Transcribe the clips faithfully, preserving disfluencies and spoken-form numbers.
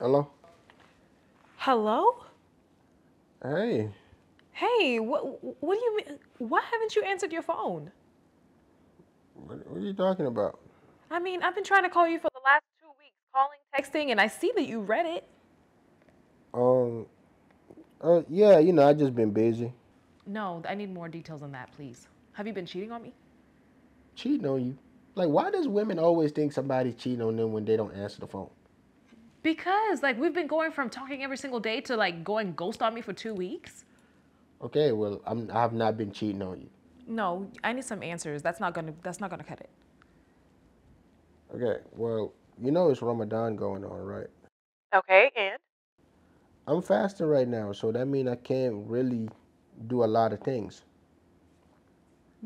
Hello? Hello? Hey. Hey, what what do you mean? Why haven't you answered your phone? What, what are you talking about? I mean, I've been trying to call you for the last two weeks, calling, texting, and I see that you read it. Um, uh, yeah, you know, I've just been busy. No, I need more details on that, please. Have you been cheating on me? Cheating on you? Like, why does women always think somebody's cheating on them when they don't answer the phone? Because, like, we've been going from talking every single day to, like, going ghost on me for two weeks. Okay, well, I'm, I've not been cheating on you. No, I need some answers. That's not gonna, that's not gonna cut it. Okay, well, you know it's Ramadan going on, right? Okay, and? I'm fasting right now, so that means I can't really do a lot of things.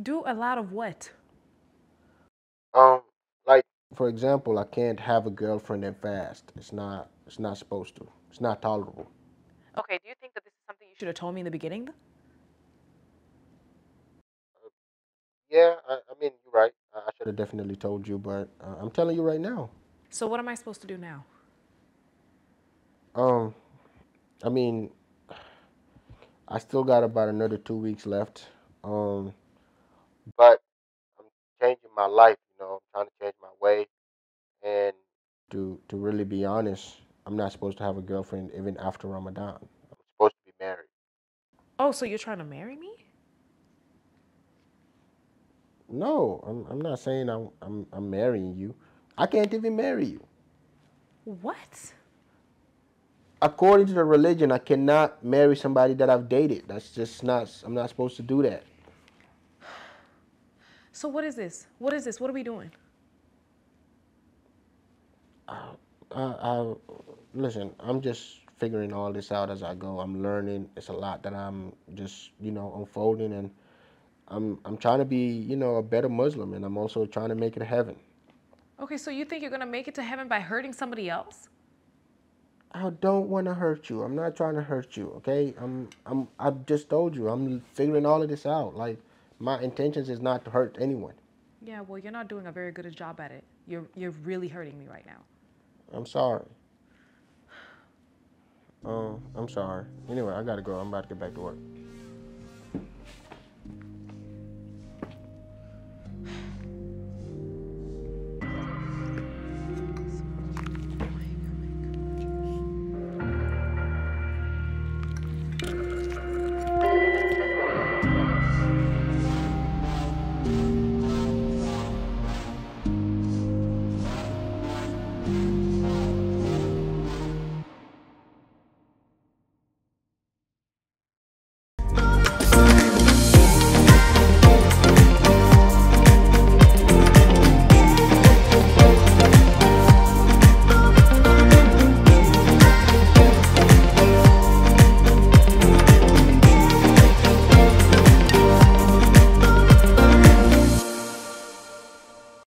Do a lot of what? Um, like, for example, I can't have a girlfriend and fast. It's not, it's not supposed to. It's not tolerable. Okay, do you think that this is something you should have told me in the beginning? Uh, yeah, I, I mean, you're right. I should have definitely told you, but uh, I'm telling you right now. So what am I supposed to do now? Um, I mean, I still got about another two weeks left. Um, but I'm changing my life. You know, I'm trying to change my way, and to to really be honest, I'm not supposed to have a girlfriend even after Ramadan. I'm supposed to be married. Oh, so you're trying to marry me? No, I'm I'm not saying I'm I'm I'm marrying you. I can't even marry you. What? According to the religion, I cannot marry somebody that I've dated. That's just not. I'm not supposed to do that. So what is this? What is this? What are we doing? I, I, I, listen, I'm just figuring all this out as I go. I'm learning. It's a lot that I'm just, you know, unfolding, and I'm I'm trying to be, you know, a better Muslim, and I'm also trying to make it to heaven. Okay, so you think you're gonna make it to heaven by hurting somebody else? I don't want to hurt you. I'm not trying to hurt you. Okay, I'm I'm I just told you I'm figuring all of this out, like. My intentions is not to hurt anyone. Yeah, well, you're not doing a very good job at it. You're you're really hurting me right now. I'm sorry. Um, I'm sorry. Anyway, I gotta go. I'm about to get back to work.